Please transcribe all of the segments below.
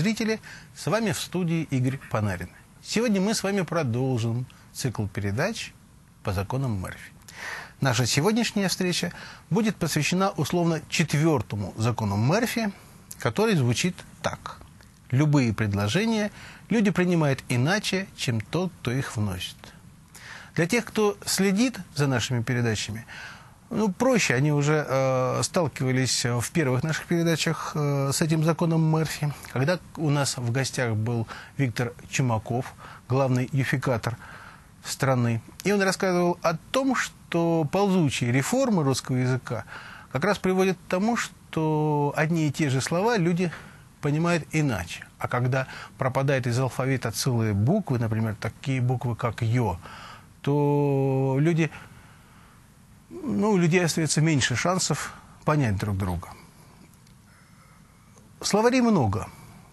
зрители! С вами в студии Игорь Панарин. Сегодня мы с вами продолжим цикл передач по законам Мерфи. Наша сегодняшняя встреча будет посвящена условно четвертому закону Мерфи, который звучит так. Любые предложения люди принимают иначе, чем тот, кто их вносит. Для тех, кто следит за нашими передачами, проще, они уже сталкивались в первых наших передачах с этим законом Мерфи, когда у нас в гостях был Виктор Чумаков, главный юфикатор страны. И он рассказывал о том, что ползучие реформы русского языка как раз приводят к тому, что одни и те же слова люди понимают иначе. А когда пропадает из алфавита целые буквы, например, такие буквы, как «ё», то люди... у людей остается меньше шансов понять друг друга. Словарей много.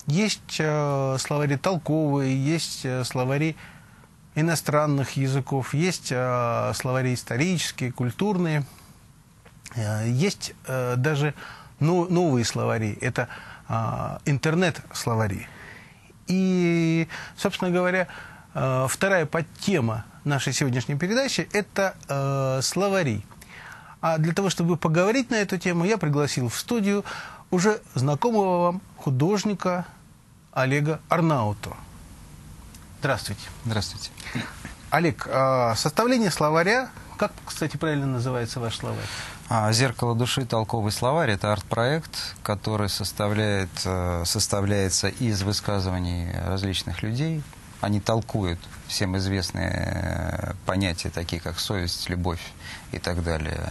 Есть словари толковые, есть словари иностранных языков, есть словари исторические, культурные. Есть даже новые словари. Это интернет-словари. И, собственно говоря, вторая подтема нашей сегодняшней передачи – это словари. А для того, чтобы поговорить на эту тему, я пригласил в студию уже знакомого вам художника Олега Арнауто. Здравствуйте. Здравствуйте. Олег, составление словаря, как, кстати, правильно называется ваш словарь? «Зеркало души. Толковый словарь» – это арт-проект, который составляется из высказываний различных людей. Они толкуют всем известные понятия, такие как совесть, любовь и так далее.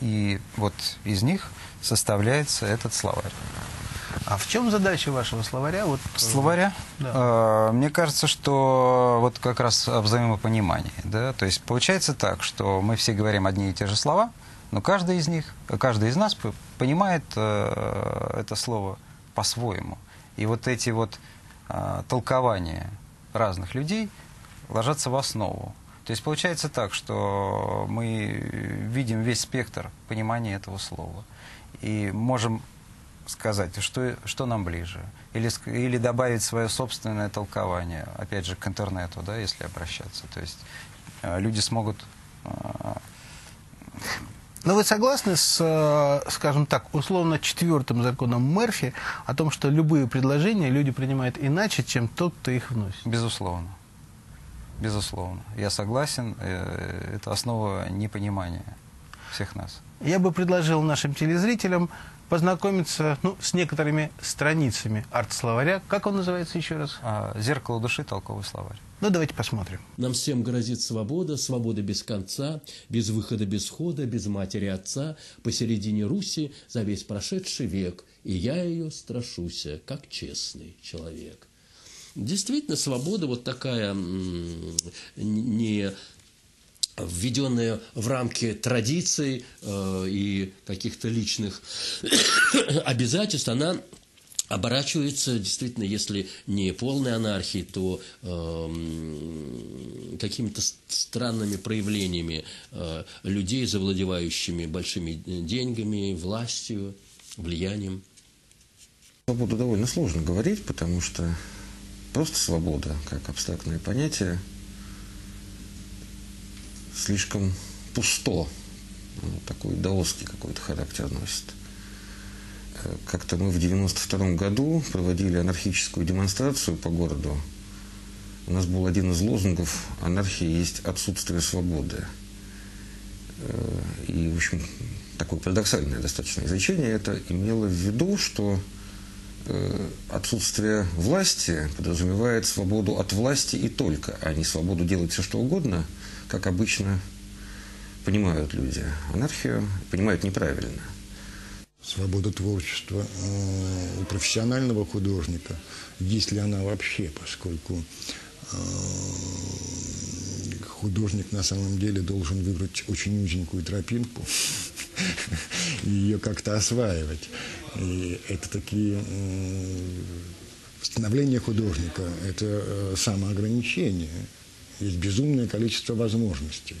И вот из них составляется этот словарь. А в чем задача вашего словаря? Вот... Словаря? Да. Мне кажется, что вот как раз о взаимопонимании. Да? То есть получается так, что мы все говорим одни и те же слова, но каждый из нас понимает это слово по-своему. И вот эти вот толкования разных людей ложатся в основу. То есть получается так, что мы видим весь спектр понимания этого слова. И можем сказать, что нам ближе. Или добавить свое собственное толкование, опять же, к интернету, да, если обращаться. То есть люди смогут... Но вы согласны с, скажем так, условно четвертым законом Мерфи о том, что любые предложения люди принимают иначе, чем тот, кто их вносит? Безусловно. Безусловно. Я согласен. Это основа непонимания всех нас. Я бы предложил нашим телезрителям познакомиться с некоторыми страницами арт-словаря. Как он называется еще раз? «Зеркало души. Толковый словарь». Давайте посмотрим. Нам всем грозит свобода, свобода без конца, без выхода, без хода, без матери отца, посередине Руси за весь прошедший век, и я ее страшуся, как честный человек. Действительно, свобода вот такая, не введенная в рамки традиций и каких-то личных обязательств, она... оборачивается, действительно, если не полной анархией, то какими-то странными проявлениями людей, завладевающими большими деньгами, властью, влиянием. Свободу довольно сложно говорить, потому что просто свобода, как абстрактное понятие, слишком пусто. Такой даосский какой-то характер носит. Как-то мы в 1992 году проводили анархическую демонстрацию по городу. У нас был один из лозунгов «Анархия есть отсутствие свободы». И, в общем, такое парадоксальное достаточно изречение это имело в виду, что отсутствие власти подразумевает свободу от власти и только, а не свободу делать все, что угодно, как обычно понимают люди. Анархию понимают неправильно. Свобода творчества профессионального художника, есть ли она вообще, поскольку художник на самом деле должен выбрать очень узенькую тропинку и ее как-то осваивать. И это такие... Становление художника – это самоограничение. Есть безумное количество возможностей.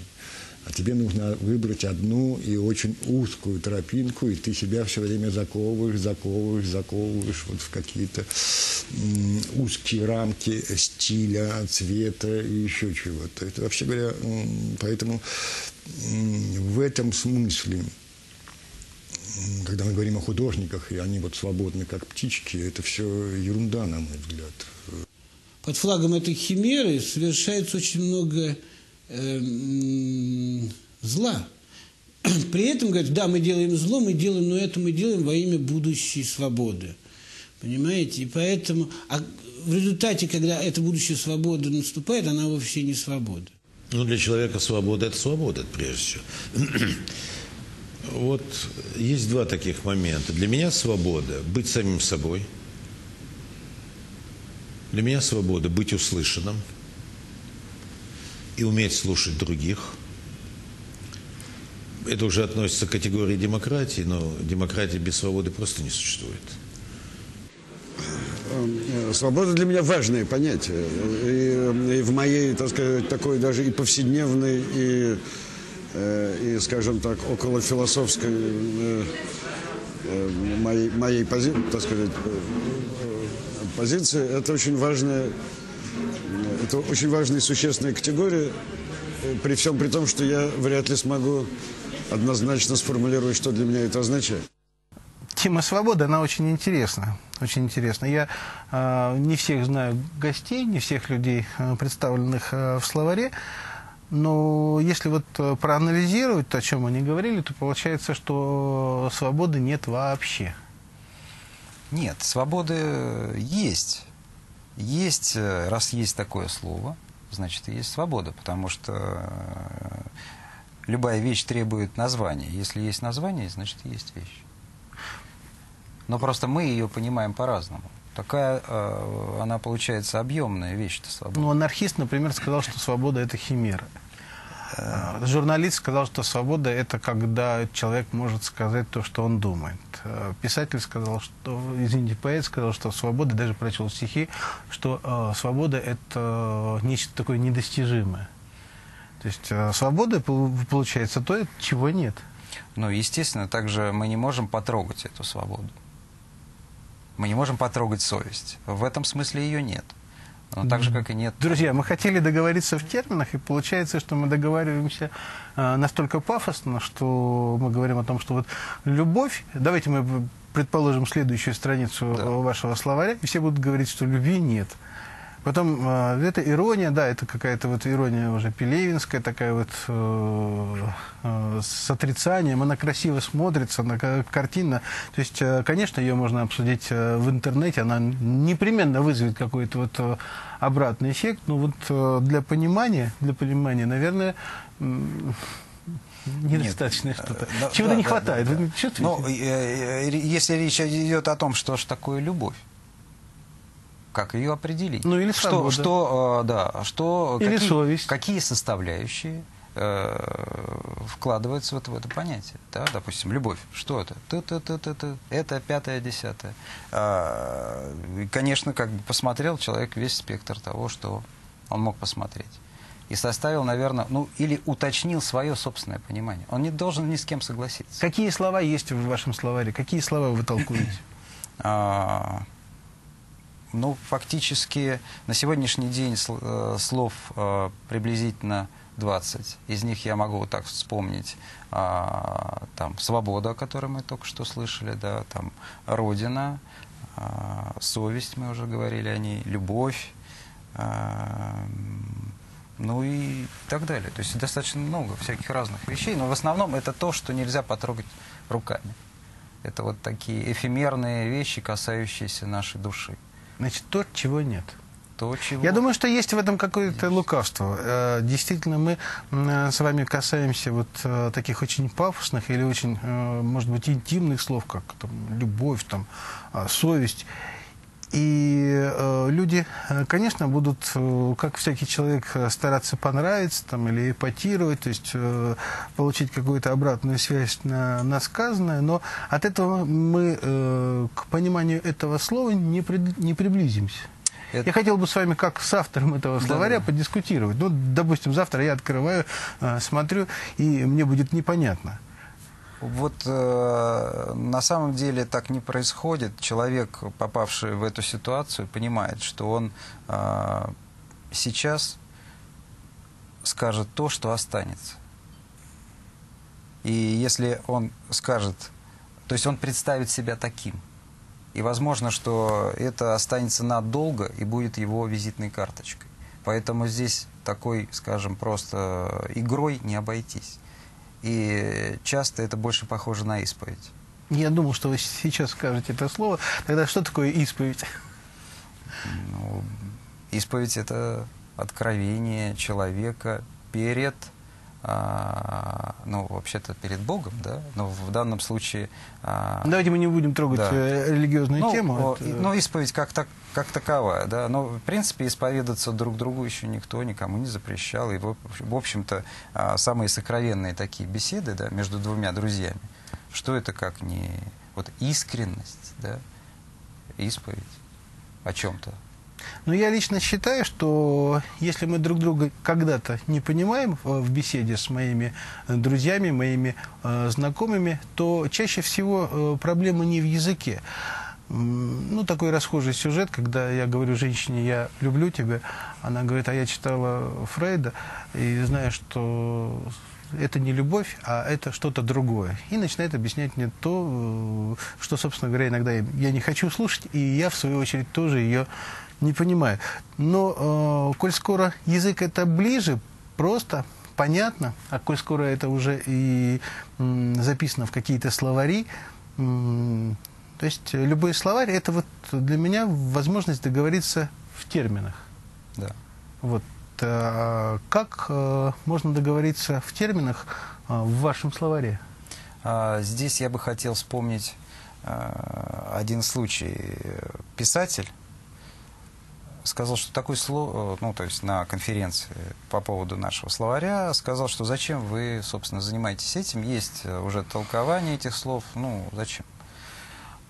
А тебе нужно выбрать одну и очень узкую тропинку, и ты себя все время заковываешь вот в какие-то узкие рамки стиля, цвета и еще чего-то. Это, вообще говоря, поэтому в этом смысле, когда мы говорим о художниках, и они вот свободны, как птички, это все ерунда, на мой взгляд. Под флагом этой химеры совершается очень много зла. При этом говорят, да, мы делаем зло, мы делаем, но это мы делаем во имя будущей свободы. Понимаете? И поэтому в результате, когда эта будущая свобода наступает, она вовсе не свобода. Ну, для человека свобода – это свобода, прежде всего. Вот есть два таких момента. Для меня свобода – быть самим собой. Для меня свобода – быть услышанным и уметь слушать других. Это уже относится к категории демократии, но демократии без свободы просто не существует. Свобода для меня важное понятие. И в моей, так сказать, такой даже и повседневной, и скажем так, околофилософской моей позиции, так сказать, позиции, это очень важная, это очень важная и существенная категория, при всем при том, что я вряд ли смогу однозначно сформулировать, что для меня это означает. Тема свободы, она очень интересна. Очень интересно. Я не всех знаю гостей, не всех людей, представленных в словаре. Но если вот проанализировать то, о чем они говорили, то получается, что свободы нет вообще. Нет, свободы есть. Есть, раз есть такое слово, значит, и есть свобода, потому что любая вещь требует названия. Если есть название, значит, есть вещь. Но просто мы ее понимаем по-разному. Такая, она получается объемная вещь, это свобода. Ну, анархист, например, сказал, что свобода – это химера. Журналист сказал, что свобода – это когда человек может сказать то, что он думает. Писатель сказал, что, извините, поэт сказал, что свобода, даже прочел стихи, что свобода – это нечто такое недостижимое. То есть свобода, получается, то, чего нет. Ну, естественно, также мы не можем потрогать эту свободу. Мы не можем потрогать совесть. В этом смысле ее нет. Но так же, как и нет... Друзья, мы хотели договориться в терминах, и получается, что мы договариваемся настолько пафосно, что мы говорим о том, что вот любовь... Давайте мы предположим следующую страницу вашего словаря, и все будут говорить, что любви нет. Потом это ирония, да, это какая-то вот ирония уже пелевинская, такая вот с отрицанием, она красиво смотрится, она картина. То есть, конечно, ее можно обсудить в интернете, она непременно вызовет какой-то вот обратный эффект, но вот для понимания, наверное, недостаточно что-то. Чего-то не хватает, вы чувствуете? Ну, если речь идет о том, что же такое любовь. Как ее определить? Ну, или свобода. Или совесть. Какие составляющие вкладываются вот в это понятие? Да? Допустим, любовь. Что это? Это 5-е, 10-е. Конечно, как бы посмотрел человек весь спектр того, что он мог посмотреть. И составил, наверное, ну, или уточнил свое собственное понимание. Он не должен ни с кем согласиться. Какие слова есть в вашем словаре? Какие слова вы толкуете? Ну, фактически, на сегодняшний день слов приблизительно 20. Из них я могу вот так вспомнить. Там, свобода, о которой мы только что слышали, да, там, родина, совесть, мы уже говорили о ней, любовь, ну и так далее. То есть достаточно много всяких разных вещей, но в основном это то, что нельзя потрогать руками. Это вот такие эфемерные вещи, касающиеся нашей души. Значит, то, чего нет. То, чего... Я думаю, что есть в этом какое-то лукавство. Действительно, мы с вами касаемся вот таких очень пафосных или очень, может быть, интимных слов, как там, любовь, там, совесть. И люди, конечно, будут, как всякий человек, стараться понравиться там, или эпатировать, то есть получить какую-то обратную связь на сказанное, но от этого мы к пониманию этого слова не приблизимся. Я хотел бы с вами, как с автором этого словаря, подискутировать. Ну, допустим, завтра я открываю, смотрю, и мне будет непонятно. Вот на самом деле так не происходит. Человек, попавший в эту ситуацию, понимает, что он сейчас скажет то, что останется. И если он скажет, то есть он представит себя таким. И возможно, что это останется надолго и будет его визитной карточкой. Поэтому здесь такой, скажем, просто игрой не обойтись. И часто это больше похоже на исповедь. Я думал, что вы сейчас скажете это слово. Тогда что такое исповедь? Ну, исповедь – это откровение человека перед, ну, вообще-то перед Богом, да? Но в данном случае… Давайте мы не будбудем трогать религиозную тему. Ну, исповедь как таковая, да. Но, в принципе, исповедаться друг другу еще никто никому не запрещал. И, в общем-то, самые сокровенные такие беседы, да, между двумя друзьями, что это как не… Вот искренность, да, исповедь о чем-то. Но я лично считаю, что если мы друг друга когда-то не понимаем в беседе с моими друзьями, моими знакомыми, то чаще всего проблема не в языке. Ну, такой расхожий сюжет, когда я говорю женщине «я люблю тебя», она говорит: «А я читала Фрейда и знаю, что это не любовь, а это что-то другое». И начинает объяснять мне то, что, собственно говоря, иногда я не хочу слушать, и я, в свою очередь, тоже ее не понимаю. Но коль скоро язык это ближе, просто, понятно, а коль скоро это уже и записано в какие-то словари, то есть любой словарь – это вот для меня возможность договориться в терминах. Да. Вот. Как можно договориться в терминах в вашем словаре? Здесь я бы хотел вспомнить один случай. Писатель сказал, что такое слово, ну, то есть на конференции по поводу нашего словаря, сказал, что зачем вы, собственно, занимаетесь этим, есть уже толкование этих слов, ну, зачем?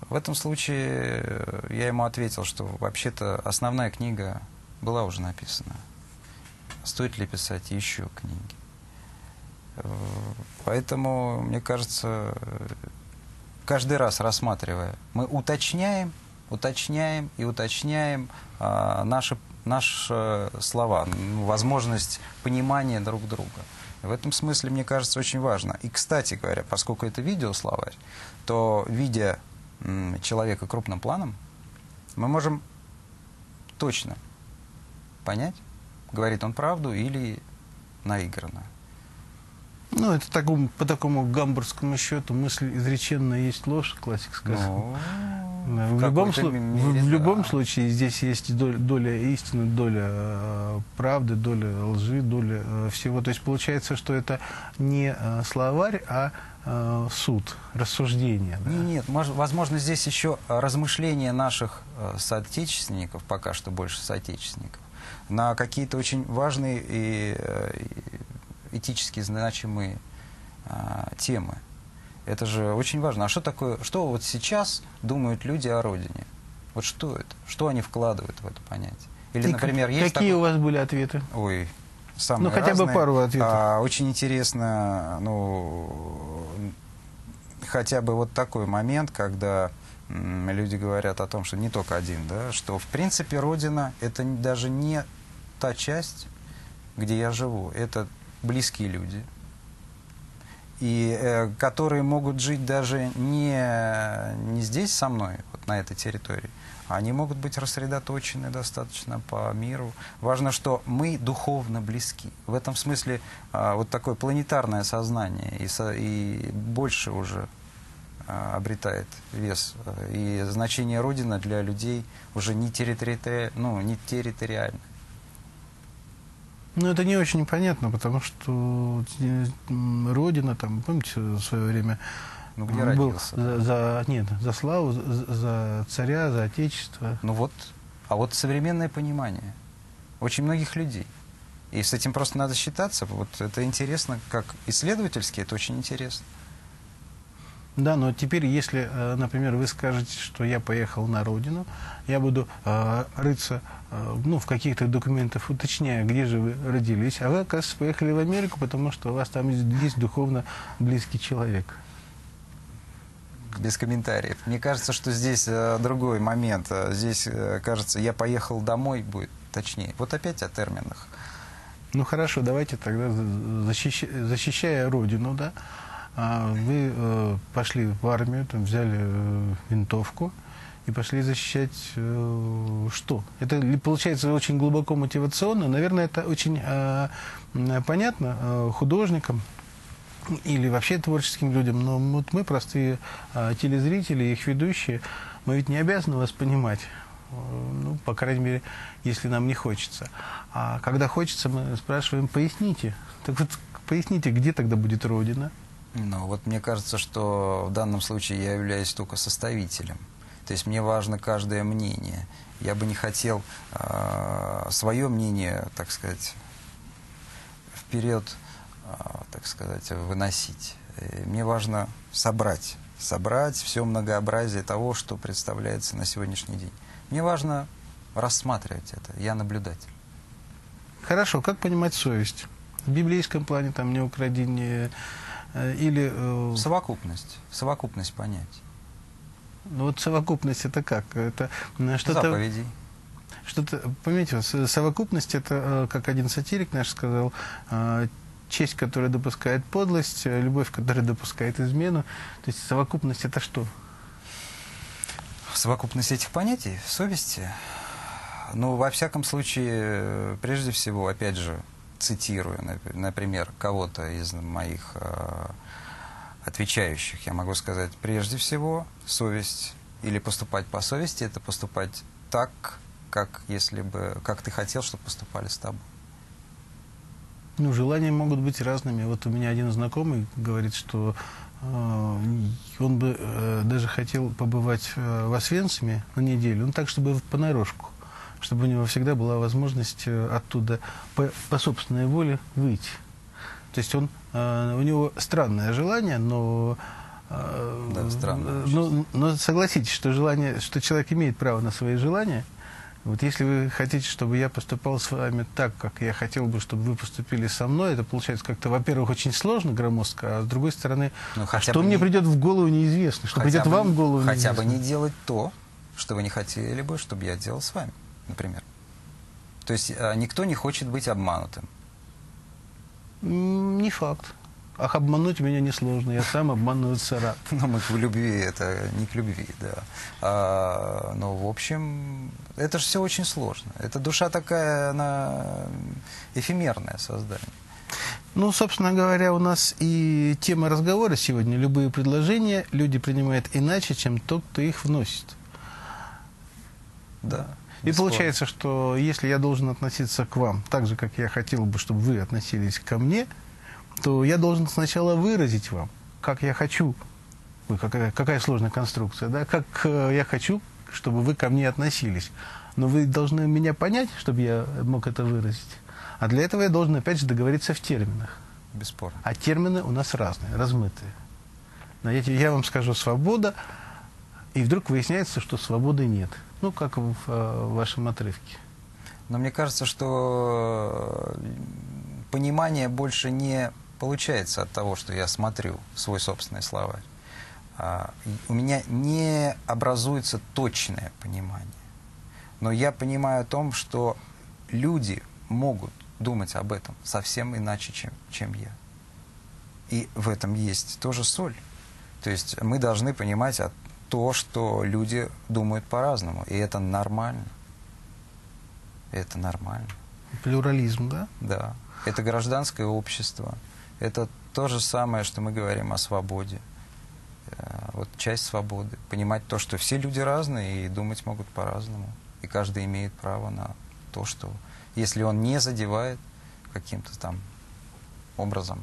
В этом случае я ему ответил, что вообще-то основная книга была уже написана. Стоит ли писать еще книги? Поэтому, мне кажется, каждый раз рассматривая, мы уточняем и уточняем наши слова, возможность понимания друг друга. В этом смысле, мне кажется, очень важно. И, кстати говоря, поскольку это видеословарь, то, видя человека крупным планом, мы можем точно понять, говорит он правду или наигранно. Ну, это по такому гамбургскому счету мысль изреченная есть ложь, классик сказал. В любом случае здесь есть доля истины, доля правды, доля лжи, доля всего. То есть получается, что это не словарь, а суд, рассуждение. Да? Нет, возможно, здесь еще размышления наших соотечественников, пока что больше соотечественников, на какие-то очень важные и этически значимые темы. Это же очень важно. А что такое, что вот сейчас думают люди о родине? Вот что это? Что они вкладывают в это понятие? Или, например, есть какие у вас были ответы? Ой, самые разные. Ну, хотя бы пару ответов. Очень интересно, ну, хотя бы вот такой момент, когда люди говорят о том, что не только один, да, что, в принципе, родина – это даже не та часть, где я живу. Это близкие люди, и которые могут жить даже не здесь со мной, вот на этой территории. Они могут быть рассредоточены достаточно по миру. Важно, что мы духовно близки. В этом смысле вот такое планетарное сознание и больше уже обретает вес. И значение Родина для людей уже не территориально. Ну, это не очень понятно, потому что Родина, там, помните, в свое время где родился? За славу, за царя, за отечество. Ну вот, а вот современное понимание очень многих людей. И с этим просто надо считаться. Вот это интересно, как исследовательски, это очень интересно. Да, но теперь, если, например, вы скажете, что я поехал на родину, я буду рыться в каких-то документах, уточняя, где же вы родились, а вы, оказывается, поехали в Америку, потому что у вас там есть духовно близкий человек. Без комментариев. Мне кажется, что здесь другой момент. Здесь, кажется, я поехал домой, будет точнее. Вот опять о терминах. Ну хорошо, давайте тогда, защищая родину, да, вы пошли в армию, там взяли винтовку и пошли защищать что? Это получается очень глубоко мотивационно. Наверное, это очень понятно художникам или вообще творческим людям. Но вот мы, простые телезрители, их ведущие, мы ведь не обязаны вас понимать. Ну, по крайней мере, если нам не хочется. А когда хочется, мы спрашиваем, поясните. Так вот, поясните, где тогда будет Родина? Ну, вот мне кажется, что в данном случае я являюсь только составителем. То есть мне важно каждое мнение. Я бы не хотел свое мнение, так сказать, вперед, так сказать, выносить. Мне важно собрать все многообразие того, что представляется на сегодняшний день. Мне важно рассматривать это, я наблюдатель. Хорошо, как понимать совесть? В библейском плане там не укради, не... или... Совокупность понять. Ну вот совокупность это как? Это что-то... Заповеди. Что-то, понимаете, совокупность это, как один сатирик наш сказал, честь, которая допускает подлость, любовь, которая допускает измену. То есть совокупность это что? Совокупность этих понятий, совести, ну, во всяком случае, прежде всего, опять же, цитирую, например, кого-то из моих отвечающих, я могу сказать, прежде всего, совесть или поступать по совести, это поступать так, как, если бы, как ты хотел, чтобы поступали с тобой. Ну, желания могут быть разными. Вот у меня один знакомый говорит, что... он бы даже хотел побывать в Освенциме на неделю, ну так, чтобы понарошку, чтобы у него всегда была возможность оттуда по собственной воле выйти. То есть он, у него странное желание, но, да, странное, но согласитесь, что, желание, что человек имеет право на свои желания. Вот если вы хотите, чтобы я поступал с вами так, как я хотел бы, чтобы вы поступили со мной, это получается как-то, во-первых, очень сложно, громоздко, а с другой стороны, что мне придет в голову, неизвестно, что придет вам в голову, неизвестно. Хотя бы не делать то, что вы не хотели бы, чтобы я делал с вами, например. То есть никто не хочет быть обманутым. Не факт. Ах, обмануть меня несложно, я сам обманываться рад. Ну, мы к любви, это не к любви, да. Но, в общем, это же все очень сложно. Эта душа такая, она эфемерное создание. Ну, собственно говоря, у нас и тема разговора сегодня. Любые предложения люди принимают иначе, чем тот, кто их вносит. Да. И получается, что если я должен относиться к вам так же, как я хотел бы, чтобы вы относились ко мне, то я должен сначала выразить вам, как я хочу. Ой, какая сложная конструкция, да? Как я хочу, чтобы вы ко мне относились. Но вы должны меня понять, чтобы я мог это выразить. А для этого я должен, опять же, договориться в терминах. Бесспорно. А термины у нас разные, размытые. Но я вам скажу «свобода», и вдруг выясняется, что свободы нет. Ну, как в вашем отрывке. Но мне кажется, что понимание больше не... получается от того, что я смотрю свой собственный словарь. У меня не образуется точное понимание. Но я понимаю о том, что люди могут думать об этом совсем иначе, чем я. И в этом есть тоже соль. То есть мы должны понимать то, что люди думают по-разному. И это нормально. Это нормально. Плюрализм, да? Да. Это гражданское общество. Это то же самое, что мы говорим о свободе. Вот часть свободы. Понимать то, что все люди разные и думать могут по-разному. И каждый имеет право на то, что... Если он не задевает каким-то там образом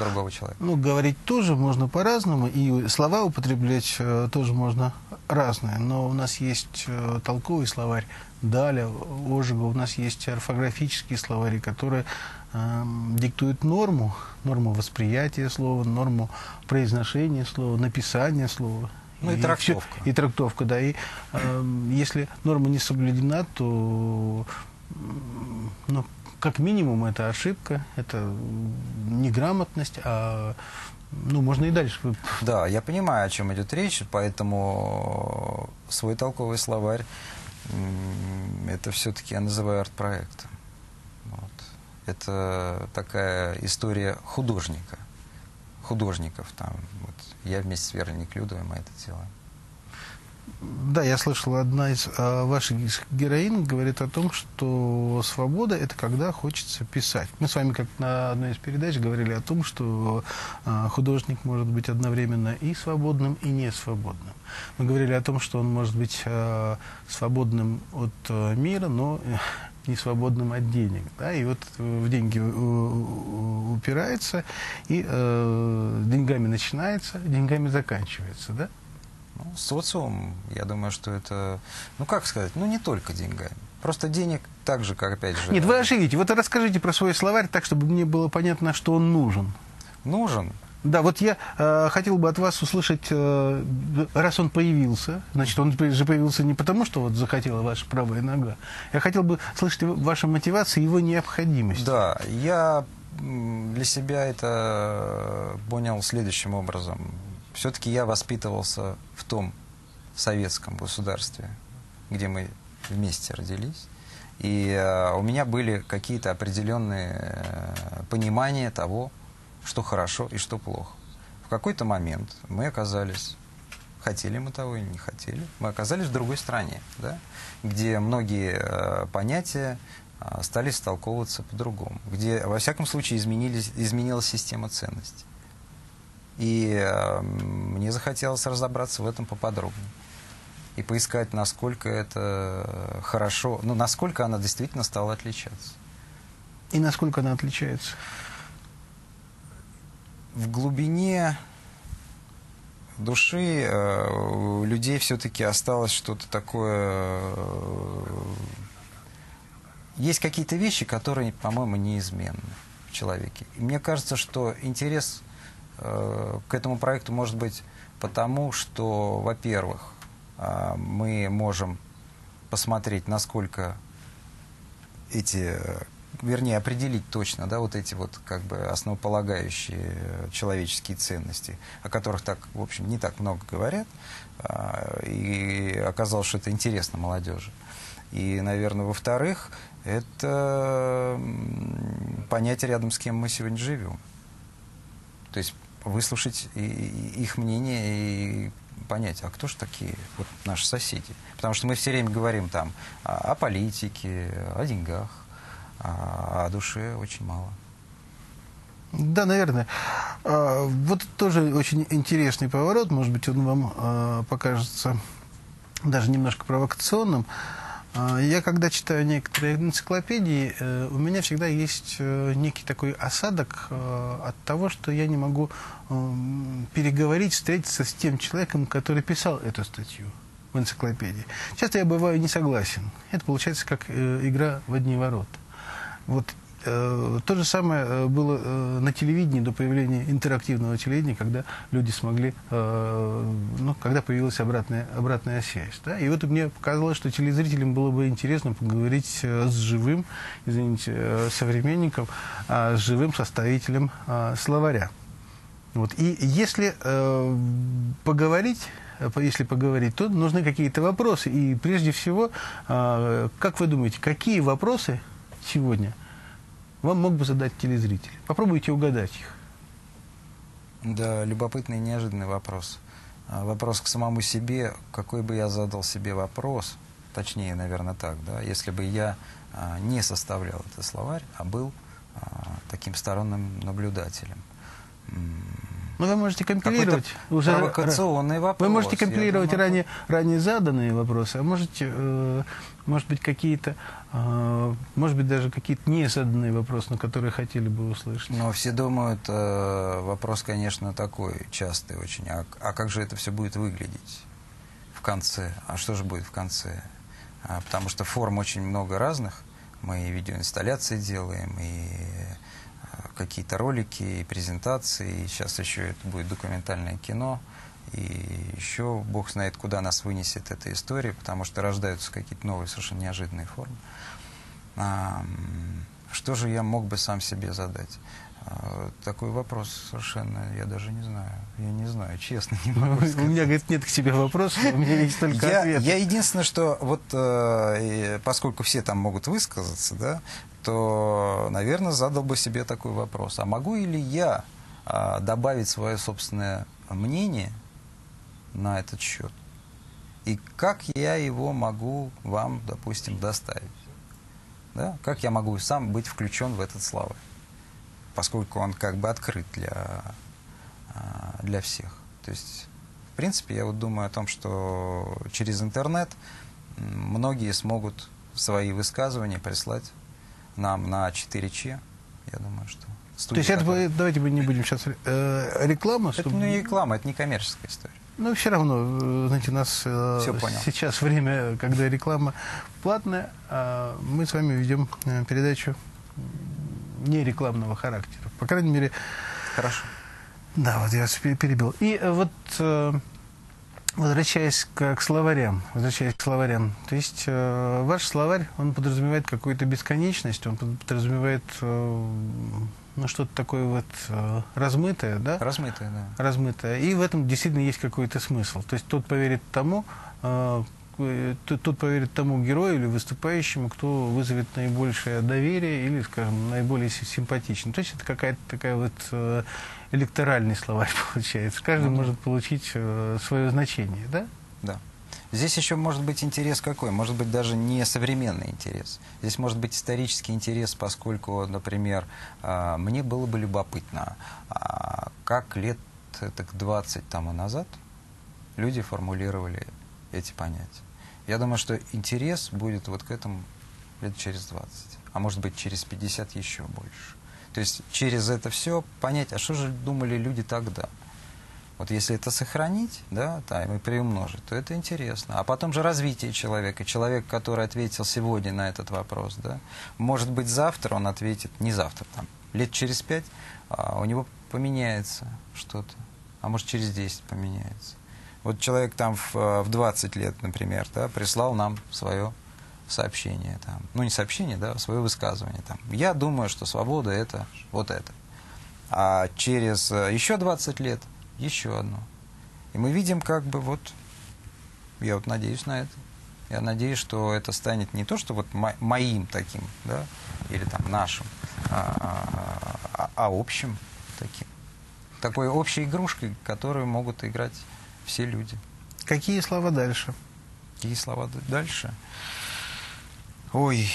другого человека? Ну, говорить тоже можно по-разному, и слова употреблять тоже можно разные. Но у нас есть толковый словарь Даля, Ожегова, у нас есть орфографические словари, которые диктуют норму, норму восприятия слова, норму произношения слова, написания слова. Ну и трактовка. Все, и трактовка, да. И если норма не соблюдена, то, ну, как минимум, это ошибка, это неграмотность, а, ну, можно и дальше. Да, я понимаю, о чем идет речь, поэтому свой толковый словарь, это все-таки я называю арт-проектом. Вот. Это такая история художника. Художников там. Вот. Я вместе с Вероникой Людовой мы это делаем. Да, я слышал, одна из ваших героинь говорит о том, что свобода – это когда хочется писать. Мы с вами как на одной из передач говорили о том, что художник может быть одновременно и свободным, и не свободным. Мы говорили о том, что он может быть свободным от мира, но не свободным от денег. Да? И вот в деньги упирается, и деньгами начинается, деньгами заканчивается. Да? Ну, социум, я думаю, что это, ну как сказать, ну не только деньгами. Просто денег так же, как опять же... Нет, вы оживите. Вот расскажите про свой словарь так, чтобы мне было понятно, что он нужен. Нужен? Да, вот я хотел бы от вас услышать, раз он появился, значит, он же появился не потому, что вот захотела ваша правая нога. Я хотел бы слышать вашу мотивацию и его необходимость. Да, я для себя это понял следующим образом. Все-таки я воспитывался в том советском государстве, где мы вместе родились. И у меня были какие-то определенные понимания того, что хорошо и что плохо. В какой-то момент мы оказались, хотели мы того или не хотели, мы оказались в другой стране, да, где многие понятия стали столковываться по-другому, где, во всяком случае, изменилась система ценностей. И мне захотелось разобраться в этом поподробнее и поискать, насколько это хорошо, ну, насколько она действительно стала отличаться. И насколько она отличается? В глубине души у людей все-таки осталось что-то такое... Есть какие-то вещи, которые, по-моему, неизменны в человеке. И мне кажется, что интерес к этому проекту может быть потому, что, во-первых, мы можем посмотреть, насколько эти... Вернее, определить точно, да, вот эти вот как бы основополагающие человеческие ценности, о которых так, в общем, не так много говорят, и оказалось, что это интересно молодежи. И, наверное, во-вторых, это понять, рядом с кем мы сегодня живем. То есть выслушать их мнение и понять, а кто же такие вот наши соседи? Потому что мы все время говорим там о политике, о деньгах. А о душе очень мало. Да, наверное. Вот тоже очень интересный поворот. Может быть, он вам покажется даже немножко провокационным. Я, когда читаю некоторые энциклопедии, у меня всегда есть некий такой осадок от того, что я не могу переговорить, встретиться с тем человеком, который писал эту статью в энциклопедии. Часто я бываю не согласен. Это получается как игра в одни ворота. Вот то же самое было на телевидении до появления интерактивного телевидения, когда люди смогли, ну, когда появилась обратная связь. Да? И вот мне показалось, что телезрителям было бы интересно поговорить с живым, извините, современником, с живым составителем словаря. Вот. И если поговорить, то нужны какие-то вопросы. И прежде всего, как вы думаете, какие вопросы сегодня вам мог бы задать телезритель? Попробуйте угадать их. Да, любопытный и неожиданный вопрос. Вопрос к самому себе. Какой бы я задал себе вопрос, точнее, наверное, так, да, если бы я не составлял этот словарь, а был таким сторонним наблюдателем. Но вы можете компилировать уже провокационный вопрос. Вы можете компилировать ранее заданные вопросы, а можете, может быть, какие-то, может быть, даже какие-то незаданные вопросы, на которые хотели бы услышать. Но все думают, вопрос, конечно, такой частый очень. А как же это все будет выглядеть в конце? А что же будет в конце? Потому что форм очень много разных. Мы и видеоинсталляции делаем, и какие-то ролики, и презентации. И сейчас еще это будет документальное кино. И еще бог знает, куда нас вынесет эта история, потому что рождаются какие-то новые, совершенно неожиданные формы. Что же я мог бы сам себе задать? Такой вопрос совершенно, я даже не знаю. Я не знаю, честно, не могу сказать. У меня, говорит, нет к себе вопросов, у меня есть только ответы. Я единственное, что вот поскольку все там могут высказаться, да, то, наверное, задал бы себе такой вопрос. А могу ли я добавить свое собственное мнение на этот счет? И как я его могу вам, допустим, доставить? Да? Как я могу сам быть включен в этот словарь? Поскольку он как бы открыт для всех. То есть, в принципе, я вот думаю о том, что через интернет многие смогут свои высказывания прислать нам на 4Ч. Я думаю, что... Студия, то есть которая... это, давайте мы не будем сейчас рекламу... Это не реклама, это не коммерческая история. Но все равно, знаете, у нас сейчас время, когда реклама платная, а мы с вами ведем передачу не рекламного характера. По крайней мере... Хорошо. Да, вот я перебил. И вот возвращаясь к словарям, то есть ваш словарь, он подразумевает какую-то бесконечность, он подразумевает ну, что-то такое вот размытое, да? Размытое, да. Размытое. И в этом действительно есть какой-то смысл. То есть тот поверит тому... Тот поверит тому герою или выступающему, кто вызовет наибольшее доверие или, скажем, наиболее симпатичный. То есть это какая-то такая вот электоральный словарь получается. Каждый может получить свое значение, да? Да. Здесь еще может быть интерес какой? Может быть, даже не современный интерес. Здесь может быть исторический интерес, поскольку, например, мне было бы любопытно, как лет так 20 тому назад люди формулировали эти понятия. Я думаю, что интерес будет вот к этому лет через 20, а может быть через 50 еще больше. То есть через это все понять, а что же думали люди тогда. Вот если это сохранить, да, там, и приумножить, то это интересно. А потом же развитие человека. Человек, который ответил сегодня на этот вопрос, да, может быть завтра он ответит, не завтра, там, лет через 5, у него поменяется что-то, а может через 10 поменяется. Вот человек там в 20 лет, например, да, прислал нам свое сообщение. Там. Ну, не сообщение, да, свое высказывание. Там. Я думаю, что свобода – это вот это. А через еще 20 лет – еще одно. И мы видим, как бы вот, я вот надеюсь на это. Я надеюсь, что это станет не то, что вот моим таким, да, или там нашим, а общим таким. Такой общей игрушкой, которую могут играть все люди. Какие слова дальше? Какие слова дальше? Ой,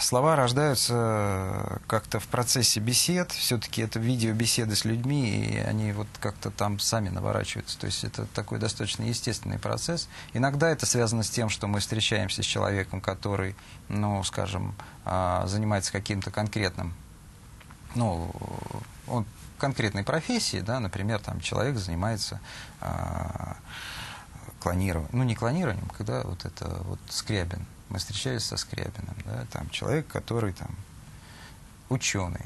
слова рождаются как-то в процессе бесед. Все-таки это видеобеседы с людьми, и они вот как-то там сами наворачиваются. То есть это такой достаточно естественный процесс. Иногда это связано с тем, что мы встречаемся с человеком, который, ну, скажем, занимается каким-то конкретным, ну, он конкретной профессии, да, например, там человек занимается клонированием, ну не клонированием, когда вот это вот Скрябин, мы встречались со Скрябиным, да, там человек, который там ученый,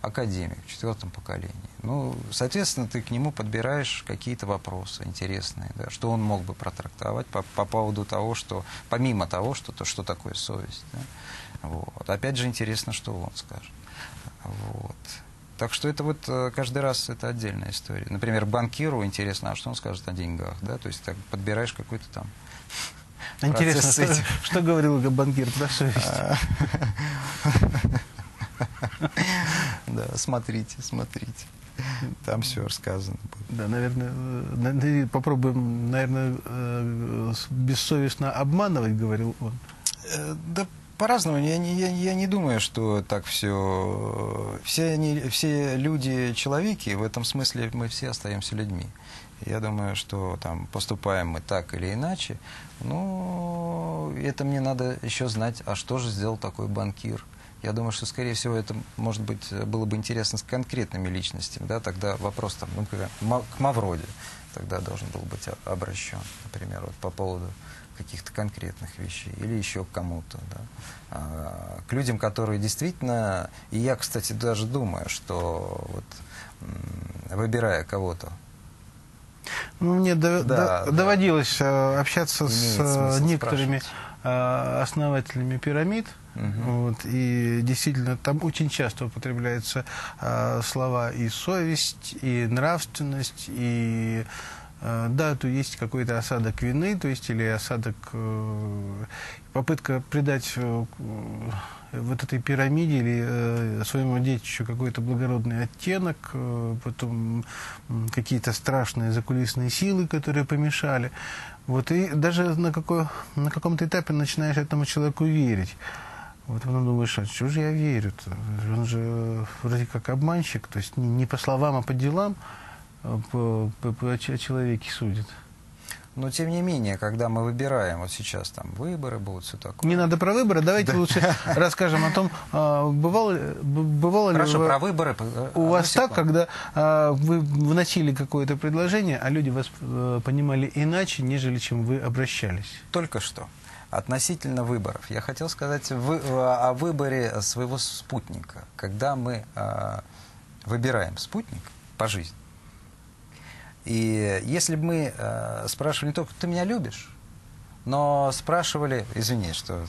академик в 4-м поколении, ну, соответственно, ты к нему подбираешь какие-то вопросы интересные, да, что он мог бы протрактовать по поводу того, что, помимо того, что такое совесть, да, вот. Опять же интересно, что он скажет, вот. Так что это вот каждый раз это отдельная история. Например, банкиру интересно, а что он скажет о деньгах, да? То есть так подбираешь какой-то там. Интересно, что говорил банкир про совесть? Да, смотрите. Там все рассказано будет. Да, наверное, попробуем, наверное, бессовестно обманывать, говорил он. Да, по-разному. Я не думаю, что так все... Все люди человеки, в этом смысле мы все остаемся людьми. Я думаю, что там поступаем мы так или иначе. Ну, это мне надо еще знать, а что же сделал такой банкир. Я думаю, что, скорее всего, это, может быть, было бы интересно с конкретными личностями. Да? Тогда вопрос, там, например, к Мавроде тогда должен был быть обращен, например, вот, по поводу каких-то конкретных вещей или еще к кому-то. Да? К людям, которые действительно... И я, кстати, даже думаю, что вот, выбирая кого-то, ну, мне доводилось общаться с некоторыми основателями пирамид. Вот, и действительно, там очень часто употребляются слова и совесть, и нравственность, и да, то есть какой-то осадок вины, то есть или осадок, попытка придать вот этой пирамиде или своему детищу какой-то благородный оттенок, потом какие-то страшные закулисные силы, которые помешали. Вот, и даже на каком-то этапе начинаешь этому человеку верить. Вот он думаешь, а чего же я верю-то? Он же вроде как обманщик, то есть не по словам, а по делам о человеке судит. Но, тем не менее, когда мы выбираем, вот сейчас там выборы будут, все такое. Не надо про выборы, давайте лучше расскажем о том, бывало ли у вас так, когда вы вносили какое-то предложение, а люди вас понимали иначе, нежели чем вы обращались. Только что. Относительно выборов. Я хотел сказать о выборе своего спутника. Когда мы выбираем спутник по жизни, и если бы мы спрашивали не только «ты меня любишь?», но спрашивали... Извините,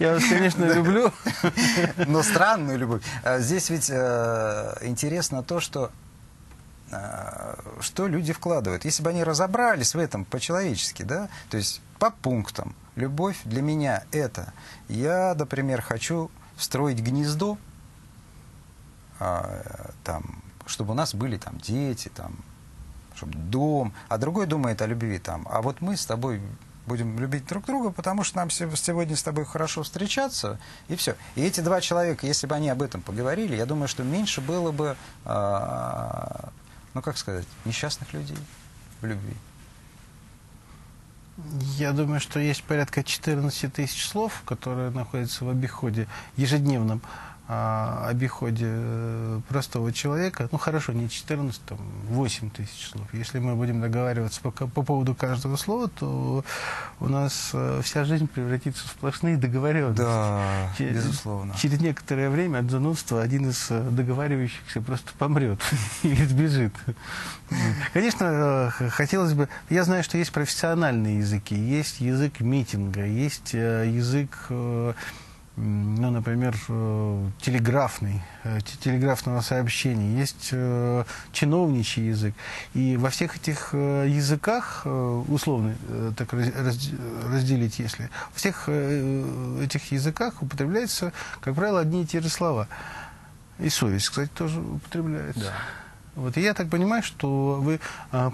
я вас, конечно, люблю. Но странную любовь. Здесь ведь интересно то, что люди вкладывают. Если бы они разобрались в этом по-человечески, да, то есть по пунктам. Любовь для меня это. Я, например, хочу строить гнездо, там, чтобы у нас были там дети, там, чтобы дом. А другой думает о любви там. А вот мы с тобой будем любить друг друга, потому что нам сегодня с тобой хорошо встречаться, и все. И эти два человека, если бы они об этом поговорили, я думаю, что меньше было бы... ну, как сказать, несчастных людей в любви. Я думаю, что есть порядка 14 тысяч слов, которые находятся в обиходе, ежедневном обиходе простого человека. Ну, хорошо, не 14, там 8 тысяч слов. Если мы будем договариваться по поводу каждого слова, то у нас вся жизнь превратится в сплошные договоренности. Да, безусловно. Через некоторое время от занудства один из договаривающихся просто помрет или сбежит. Конечно, хотелось бы... Я знаю, что есть профессиональные языки, есть язык митинга, есть язык... Ну, например, телеграфного сообщения, есть чиновничий язык. И во всех этих языках, условно так разделить, если, во всех этих языках употребляются, как правило, одни и те же слова. И совесть, кстати, тоже употребляется. Да. Вот, и я так понимаю, что вы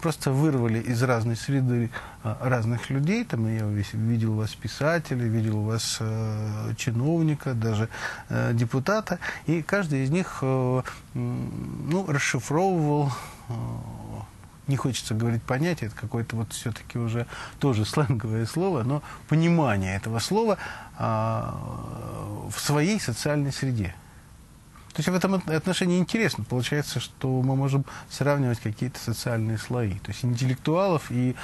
просто вырвали из разной среды разных людей. Там я видел у вас писателя, видел у вас чиновника, даже депутата. И каждый из них ну, расшифровывал, не хочется говорить понятие, это какое-то вот все-таки уже тоже сленговое слово, но понимание этого слова в своей социальной среде. То есть в этом отношении интересно. Получается, что мы можем сравнивать какие-то социальные слои. То есть интеллектуалов и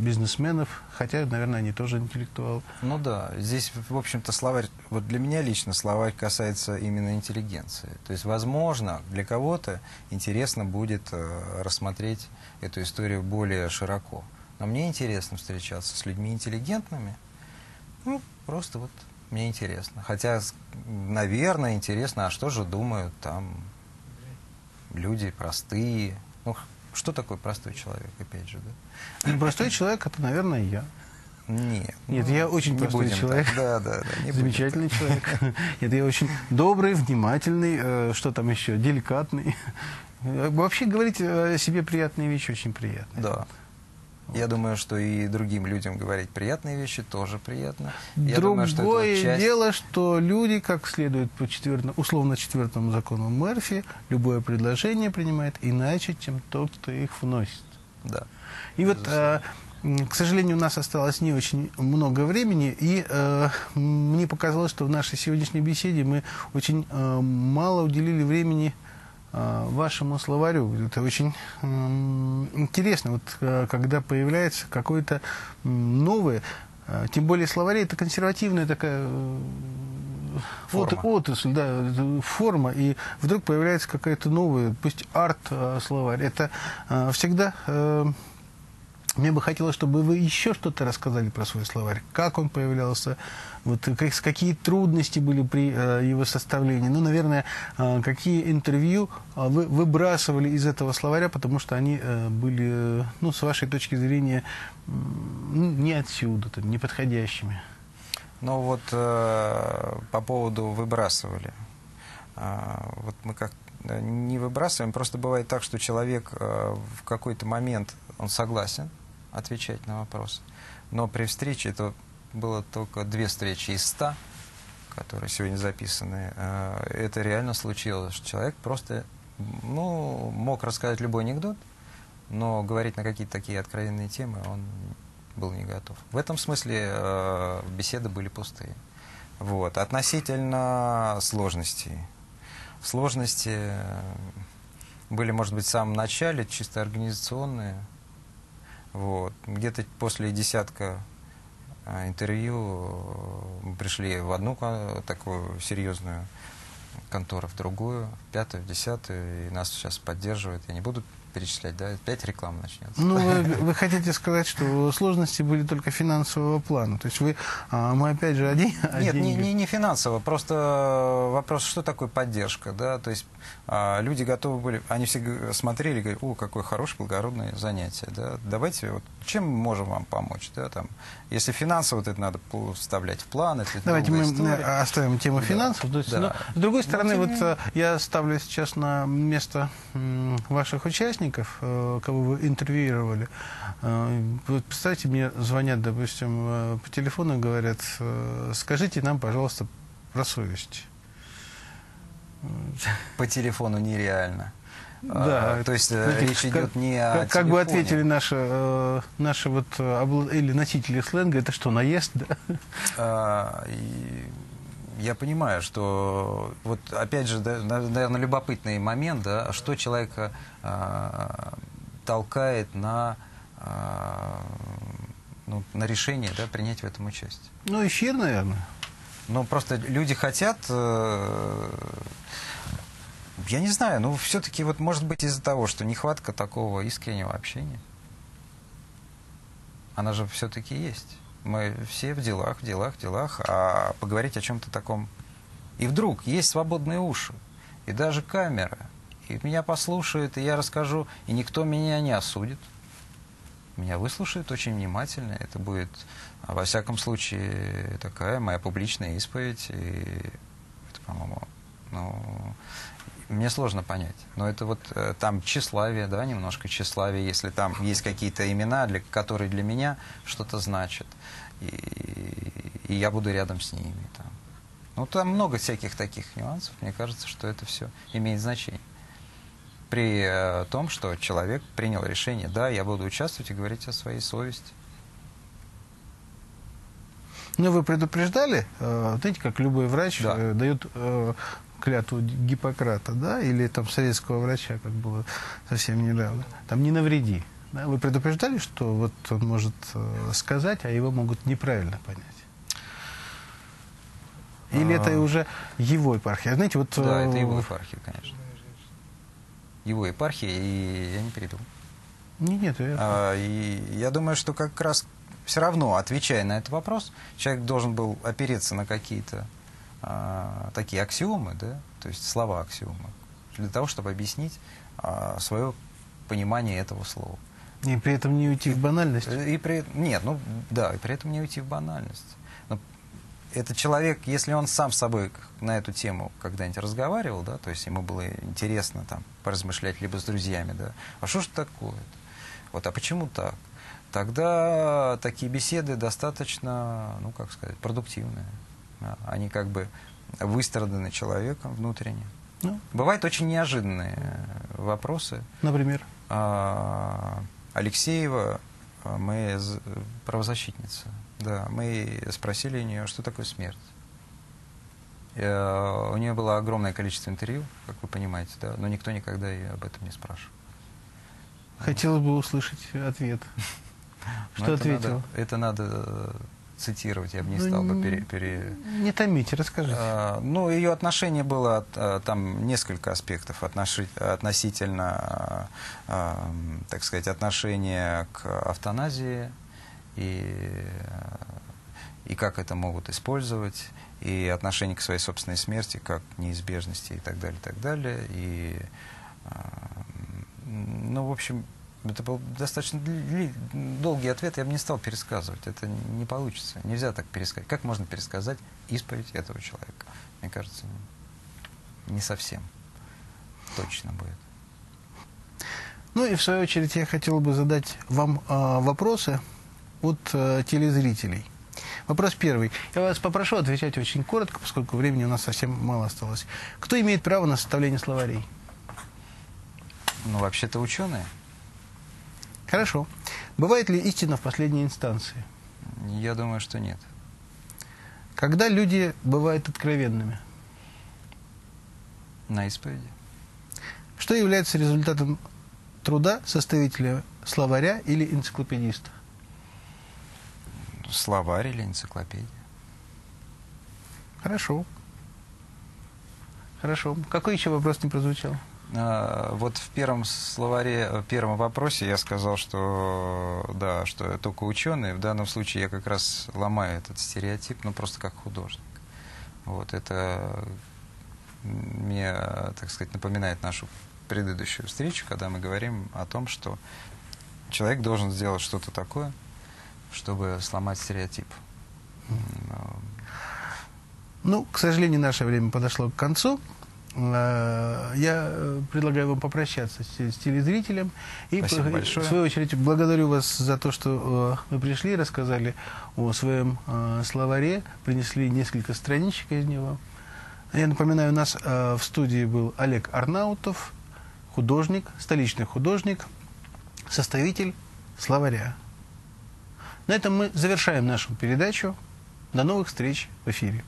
бизнесменов, хотя, наверное, они тоже интеллектуалы. Ну да, здесь, в общем-то, словарь, вот для меня лично словарь касается именно интеллигенции. То есть, возможно, для кого-то интересно будет рассмотреть эту историю более широко. Но мне интересно встречаться с людьми интеллигентными, ну, просто вот... Мне интересно. Хотя, наверное, интересно, а что же думают там люди простые? Ну, что такое простой человек, опять же, да? Ну, простой человек, это, наверное, я. Нет. Нет, ну, я очень простой человек. Да, замечательный человек. Нет, я очень добрый, внимательный, что там еще, деликатный. Вообще говорить о себе приятные вещи очень приятно. Да. Я думаю, что и другим людям говорить приятные вещи тоже приятно. Другое дело, что люди, как следует по условно четвертому закону Мерфи, любое предложение принимает иначе, чем тот, кто их вносит. Да. И вот, к сожалению, у нас осталось не очень много времени, и мне показалось, что в нашей сегодняшней беседе мы очень мало уделили времени вашему словарю. Это очень интересно, вот, когда появляется какое-то новое, тем более словари, это консервативная такая отрасль, да, форма, и вдруг появляется какая-то новая, пусть арт-словарь. Это всегда... Мне бы хотелось, чтобы вы еще что-то рассказали про свой словарь. Как он появлялся, вот, какие трудности были при его составлении. Ну, наверное, какие интервью вы выбрасывали из этого словаря, потому что они были, ну, с вашей точки зрения, не отсюда, там, неподходящими. Ну, вот по поводу «выбрасывали». Вот мы как-то не выбрасываем. Просто бывает так, что человек в какой-то момент... Он согласен отвечать на вопрос. Но при встрече, это было только 2 встречи из 100, которые сегодня записаны, это реально случилось. Человек просто, ну, мог рассказать любой анекдот, но говорить на какие-то такие откровенные темы он был не готов. В этом смысле беседы были пустые. Вот. Относительно сложностей. Сложности были, может быть, в самом начале, чисто организационные. Вот. Где-то после 10-ка интервью мы пришли в одну такую серьезную контору, в другую, в 5-ю, в 10-ю, и нас сейчас поддерживают. Я не буду перечислять, да, 5 реклам начнется. Ну, вы хотите сказать, что сложности были только финансового плана? То есть вы, мы опять же Нет, не финансово, просто вопрос, что такое поддержка, да, то есть люди готовы были, они все смотрели, говорили, о, какое хорошее, благородное занятие, да, давайте, вот, чем мы можем вам помочь, да, там, если финансово, вот это надо вставлять в план, это давайте мы оставим тему финансов, да. То есть, да. Но, с другой стороны, ну, вот я ставлю сейчас на место ваших участников, кого вы интервьюировали. Представьте, мне звонят, допустим, по телефону и говорят, скажите нам, пожалуйста, про совесть. По телефону нереально. Да, то есть знаете, речь идет не о телефоне. Как бы ответили наши вот, или носители сленга, это что, наезд? Да? Я понимаю, что, вот опять же, да, наверное, любопытный момент, да, что человека толкает ну, на решение, да, принять в этом участие. Ну, эфир, наверное. Ну, просто люди хотят, я не знаю, ну, все-таки, вот, может быть, из-за того, что нехватка такого искреннего общения, она же все-таки есть. Мы все в делах, а поговорить о чем-то таком. И вдруг есть свободные уши, и даже камера, и меня послушают, и я расскажу, и никто меня не осудит. Меня выслушают очень внимательно, это будет, во всяком случае, такая моя публичная исповедь, и это, по-моему, ну... Мне сложно понять, но это вот там тщеславие, да, немножко тщеславие, если там есть какие-то имена, которые для меня что-то значат, и я буду рядом с ними. Там. Ну, там много всяких таких нюансов, мне кажется, что это все имеет значение. При том, что человек принял решение, да, я буду участвовать и говорить о своей совести. Ну, вы предупреждали, знаете, как любой врач, да, дает... клятву Гиппократа, да, или там советского врача, как было совсем недавно, там не навреди. Да? Вы предупреждали, что вот он может сказать, а его могут неправильно понять? Или это уже его епархия? Знаете, вот, да, это его епархия, конечно. Его епархия, и я не передумал. Нет, я думаю, что как раз все равно, отвечая на этот вопрос, человек должен был опереться на какие-то такие аксиомы, да, то есть слова-аксиомы, для того, чтобы объяснить свое понимание этого слова. И при этом не уйти в банальность? Нет, ну да, и при этом не уйти в банальность. Но этот человек, если он сам с собой на эту тему когда-нибудь разговаривал, да, то есть ему было интересно там поразмышлять либо с друзьями, да, а что ж такое-то? Вот, а почему так? тогда такие беседы достаточно, ну, как сказать, продуктивные. Они как бы выстраданы человеком внутренне. Ну. Бывают очень неожиданные вопросы. Например? Алексеева, мы правозащитница, да, мы спросили у нее, что такое смерть. У нее было огромное количество интервью, как вы понимаете, да, но никто никогда ее об этом не спрашивал. Хотелось бы услышать ответ. Что ответил? Это надо цитировать, я бы не стал бы Не томите, расскажите. Ну, ее отношение было, там несколько аспектов относительно, так сказать, отношения к автоназии и как это могут использовать, и отношение к своей собственной смерти как неизбежности и так далее, и так далее. И, ну, в общем, это был достаточно долгий ответ, я бы не стал пересказывать, это не получится, нельзя так пересказать. Как можно пересказать исповедь этого человека? Мне кажется, не совсем точно будет. Ну и в свою очередь я хотел бы задать вам вопросы от телезрителей. Вопрос первый. Я вас попрошу отвечать очень коротко, поскольку времени у нас совсем мало осталось. Кто имеет право на составление словарей? Ну, вообще-то ученые. Хорошо. Бывает ли истина в последней инстанции? Я думаю, что нет. Когда люди бывают откровенными? На исповеди. Что является результатом труда составителя словаря или энциклопедиста? Словарь или энциклопедия. Хорошо. Хорошо. Какой еще вопрос не прозвучал? Вот в первом словаре, в первом вопросе я сказал, что да, что только ученые. В данном случае я как раз ломаю этот стереотип, ну просто как художник. Вот это мне, так сказать, напоминает нашу предыдущую встречу, когда мы говорим о том, что человек должен сделать что-то такое, чтобы сломать стереотип. Ну, к сожалению, наше время подошло к концу. Я предлагаю вам попрощаться с телезрителем. И, в свою очередь, благодарю вас за то, что вы пришли, рассказали о своем словаре, принесли несколько страничек из него. Я напоминаю, у нас в студии был Олег Арнаутов, художник, столичный художник, составитель словаря. На этом мы завершаем нашу передачу. До новых встреч в эфире.